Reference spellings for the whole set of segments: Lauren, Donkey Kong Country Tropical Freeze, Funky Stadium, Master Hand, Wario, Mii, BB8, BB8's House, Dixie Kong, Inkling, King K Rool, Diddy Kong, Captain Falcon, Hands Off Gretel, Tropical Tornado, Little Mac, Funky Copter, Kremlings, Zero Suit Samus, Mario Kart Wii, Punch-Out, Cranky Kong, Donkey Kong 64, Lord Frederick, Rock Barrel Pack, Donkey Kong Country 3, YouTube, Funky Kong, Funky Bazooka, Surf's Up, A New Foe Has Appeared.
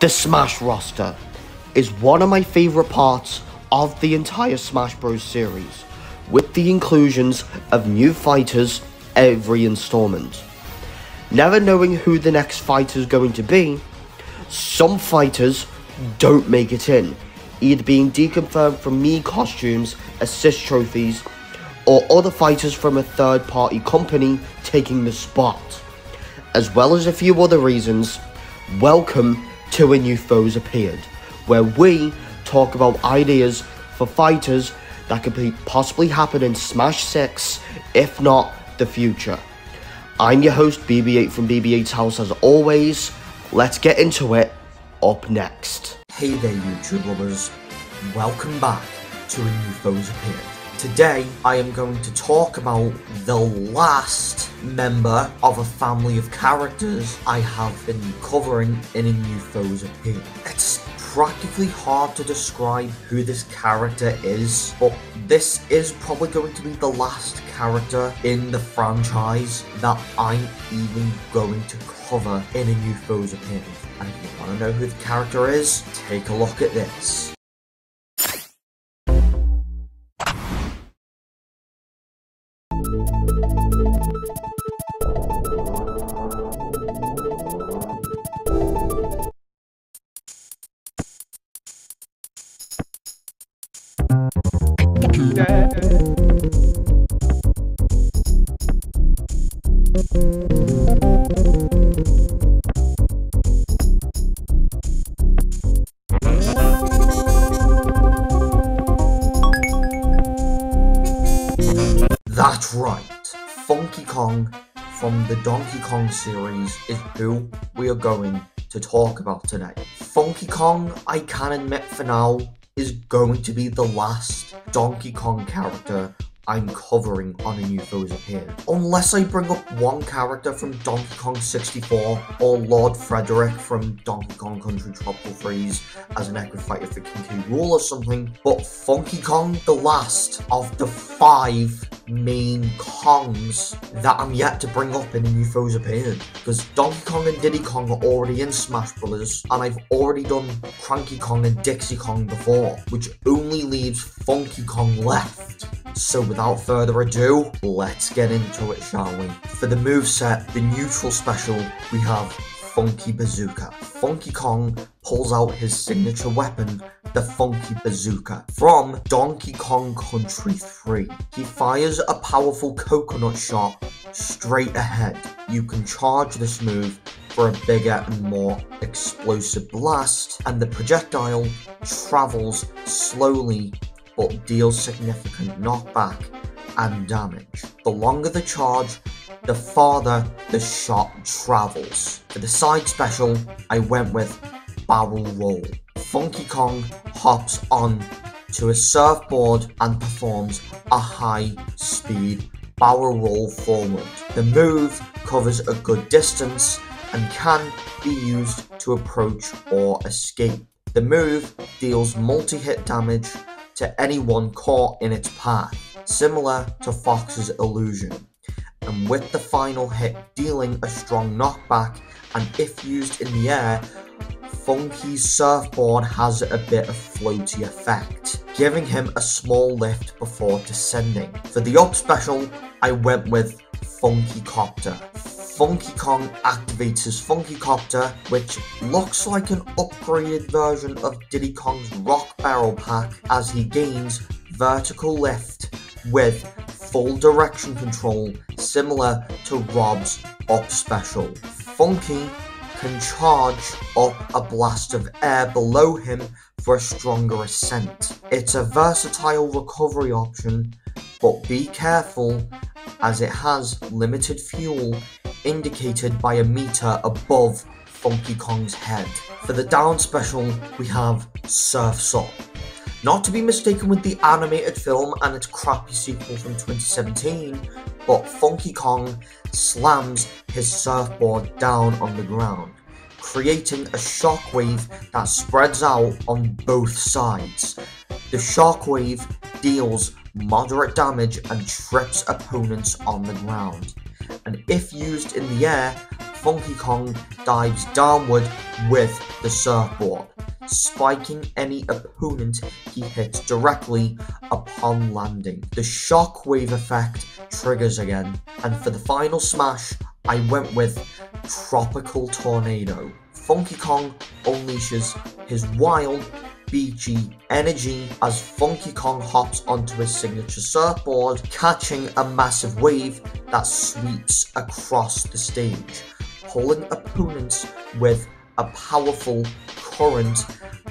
The Smash roster is one of my favorite parts of the entire Smash Bros. Series, with the inclusions of new fighters every installment. Never knowing who the next fighter is going to be, some fighters don't make it in, either being deconfirmed from Mii costumes, assist trophies, or other fighters from a third-party company taking the spot, as well as a few other reasons. Welcome to A New Foe's Appeared, where we talk about ideas for fighters that could possibly happen in Smash 6, if not the future. I'm your host BB8 from BB8's house as always. Let's get into it up next. Hey there YouTube lovers, welcome back to A New Foe's Appeared. Today I am going to talk about the last member of a family of characters I have been covering in A New Foe's Appeared. It's practically hard to describe who this character is, but this is probably going to be the last character in the franchise that I'm even going to cover in A New Foe's Appeared. And if you want to know who the character is, take a look at this. That's right, Funky Kong from the Donkey Kong series is who we are going to talk about today. Funky Kong, I can admit for now, is going to be the last Donkey Kong character I'm covering on A New Foe's Appeared, unless I bring up one character from Donkey Kong 64 or Lord Frederick from Donkey Kong Country Tropical Freeze as an echo fighter for King K Rool or something. But Funky Kong, the last of the 5 main Kongs that I'm yet to bring up in A New Foe's Appeared, because Donkey Kong and Diddy Kong are already in Smash Brothers, and I've already done Cranky Kong and Dixie Kong before, which only leaves Funky Kong left. So without further ado, let's get into it, shall we? For the moveset, the neutral special, we have Funky Bazooka. Funky Kong pulls out his signature weapon, the Funky Bazooka, from Donkey Kong Country 3. He fires a powerful coconut shot straight ahead. You can charge this move for a bigger and more explosive blast, and the projectile travels slowly but deals significant knockback and damage. The longer the charge, the farther the shot travels. For the side special, I went with Barrel Roll. Funky Kong hops on to a surfboard and performs a high-speed barrel roll forward. The move covers a good distance and can be used to approach or escape. The move deals multi-hit damage to anyone caught in its path, similar to Fox's illusion, and with the final hit dealing a strong knockback, and if used in the air, Funky's surfboard has a bit of floaty effect, giving him a small lift before descending. For the up special, I went with Funky Copter. Funky Kong activates his Funky Copter, which looks like an upgraded version of Diddy Kong's Rock Barrel Pack, as he gains vertical lift with full direction control, similar to Rob's Up Special. Funky can charge up a blast of air below him for a stronger ascent. It's a versatile recovery option, but be careful as it has limited fuel indicated by a meter above Funky Kong's head. For the down special, we have Surf's Up. Not to be mistaken with the animated film and its crappy sequel from 2017, but Funky Kong slams his surfboard down on the ground, creating a shockwave that spreads out on both sides. The shockwave deals moderate damage and trips opponents on the ground, and if used in the air, Funky Kong dives downward with the surfboard, spiking any opponent he hits directly upon landing. The shockwave effect triggers again, and for the final smash, I went with Tropical Tornado. Funky Kong unleashes his wild, beachy energy as Funky Kong hops onto his signature surfboard, catching a massive wave that sweeps across the stage, pulling opponents with a powerful current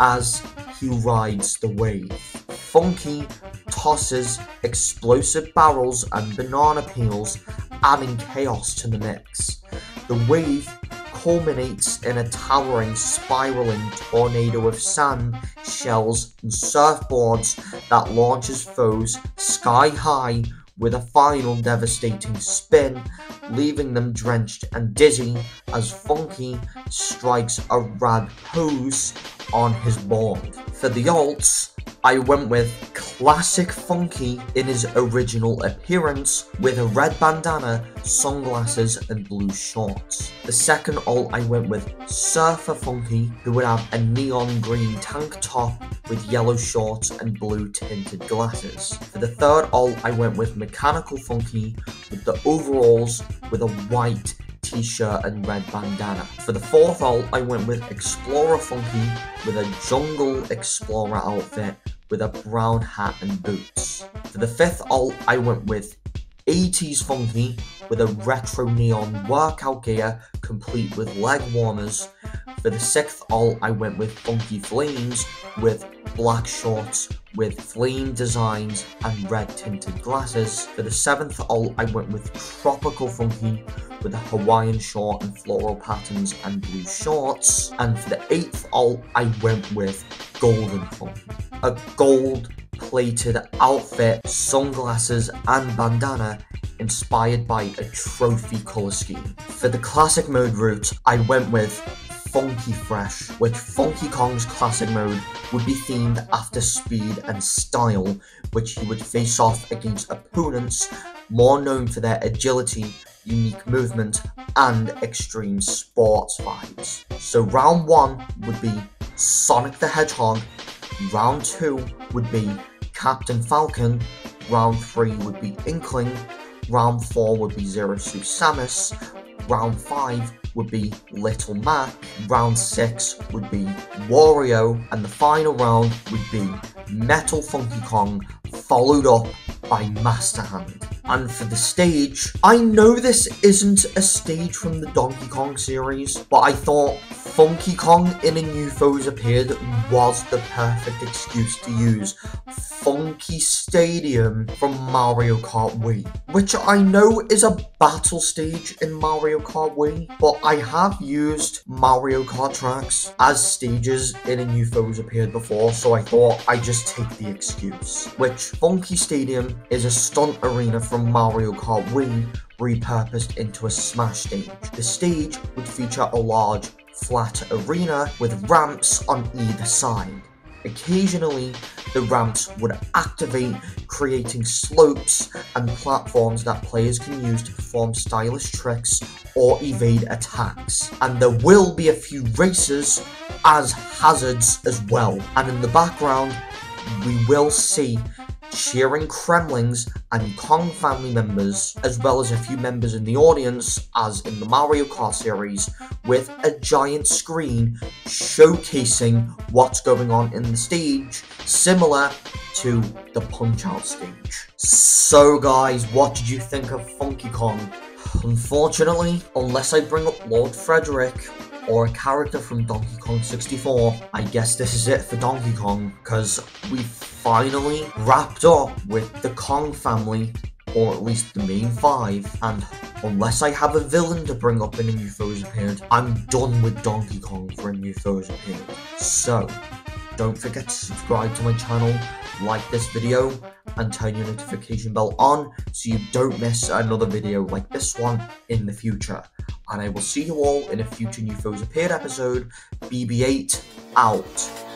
as he rides the wave. Funky tosses explosive barrels and banana peels, adding chaos to the mix. The wave culminates in a towering, spiraling tornado of sand, shells, and surfboards that launches foes sky high with a final devastating spin, leaving them drenched and dizzy as Funky strikes a rad pose on his board. For the alts, I went with classic Funky in his original appearance with a red bandana, sunglasses, and blue shorts. The second alt I went with Surfer Funky, who would have a neon green tank top with yellow shorts and blue tinted glasses. For the third alt I went with Mechanical Funky with the overalls with a white t-shirt and red bandana. For the fourth alt, I went with Explorer Funky with a jungle explorer outfit with a brown hat and boots. For the fifth alt, I went with 80s Funky with a retro neon workout gear complete with leg warmers. For the sixth alt, I went with Funky Flames with black shorts with flame designs and red tinted glasses. For the seventh alt, I went with Tropical Funky with a Hawaiian short and floral patterns and blue shorts. And for the eighth alt, I went with Golden Funky. A gold-plated outfit, sunglasses, and bandana inspired by a trophy colour scheme. For the classic mode route, I went with Funky Fresh, which Funky Kong's classic mode would be themed after speed and style, which he would face off against opponents more known for their agility, unique movement, and extreme sports vibes. So round 1 would be Sonic the Hedgehog, round 2 would be Captain Falcon, round 3 would be Inkling, round 4 would be Zero Suit Samus, round 5 would be Little Mac, round 6 would be Wario, and the final round would be Metal Funky Kong, followed up by Master Hand. And for the stage, I know this isn't a stage from the Donkey Kong series, but I thought Funky Kong in A New Foes Appeared was the perfect excuse to use Funky Stadium from Mario Kart Wii, which I know is a battle stage in Mario Kart Wii, but I have used Mario Kart tracks as stages in A New Foes Appeared before, so I thought I'd just take the excuse. Which Funky Stadium is a stunt arena from Mario Kart Wii repurposed into a Smash stage. The stage would feature a large, flat arena with ramps on either side. Occasionally, the ramps would activate, creating slopes and platforms that players can use to perform stylish tricks or evade attacks. And there will be a few races as hazards as well. And in the background, we will see cheering Kremlings and Kong family members, as well as a few members in the audience, as in the Mario Kart series, with a giant screen showcasing what's going on in the stage, similar to the Punch-Out stage. So guys, what did you think of Funky Kong? Unfortunately, unless I bring up Lord Frederick, or a character from Donkey Kong 64, I guess this is it for Donkey Kong, because we've finally wrapped up with the Kong family, or at least the main 5, and unless I have a villain to bring up in A New Foes Appeared, I'm done with Donkey Kong for A New Foes Appeared. So, don't forget to subscribe to my channel, like this video, and turn your notification bell on so you don't miss another video like this one in the future. And I will see you all in a future New Foes Appeared episode. BB8 out.